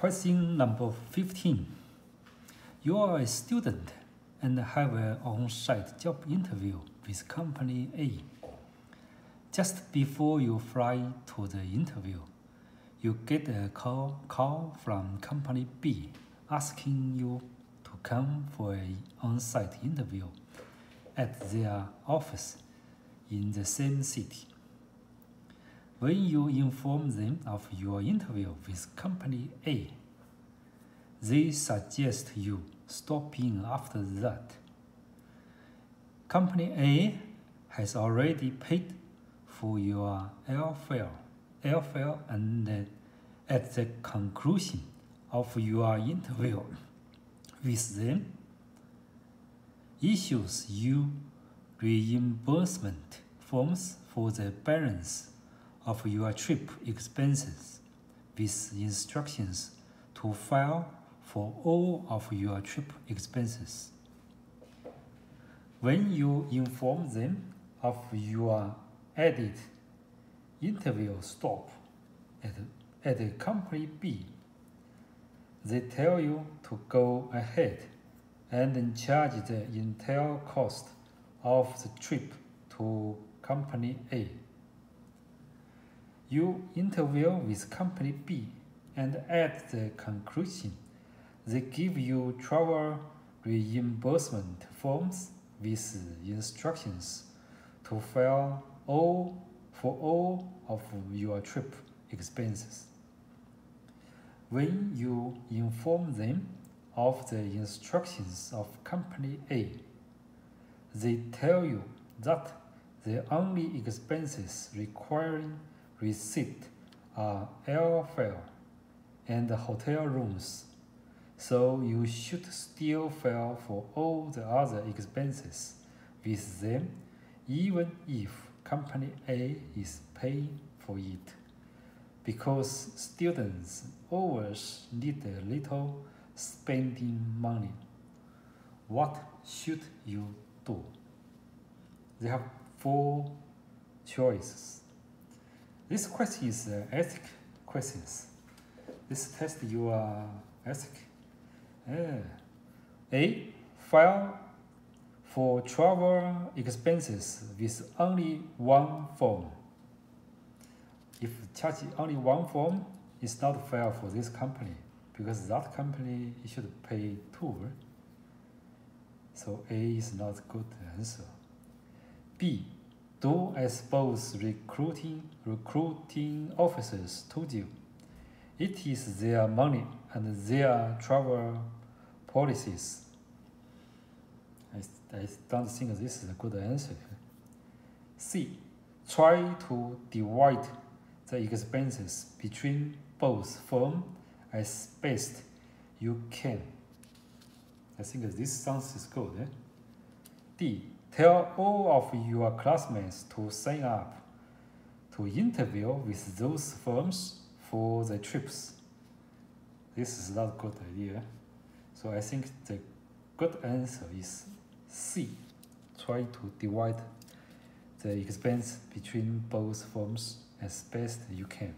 Question number 15. You are a student and have an on-site job interview with company A. Just before you fly to the interview, you get a call from company B asking you to come for an on-site interview at their office in the same city. When you inform them of your interview with company A, they suggest you stop in after that. Company A has already paid for your airfare, and at the conclusion of your interview with them, issues you reimbursement forms for the balance of your trip expenses with instructions to file for all of your trip expenses. When you inform them of your added interview stop at company B, they tell you to go ahead and charge the entire cost of the trip to company A. You interview with company B, and at the conclusion, they give you travel reimbursement forms with instructions to file for all of your trip expenses. When you inform them of the instructions of company A, they tell you that the only expenses requiring receipt are airfare and hotel rooms, so you should still file for all the other expenses with them, even if company A is paying for it, because students always need a little spending money. What should you do? They have 4 choices. This question is ethic questions. This test your ethic. A. File for travel expenses with only one form. If charge only one form, it's not fair for this company, because that company should pay 2. So A is not good answer. B. Do as both recruiting officers told you. It is their money and their travel policies. I don't think this is a good answer. C. Try to divide the expenses between both firms as best you can. I think this sounds is good. D. Tell all of your classmates to sign up to interview with those firms for the trips. This is not a good idea. So I think the good answer is C. Try to divide the expense between both firms as best you can.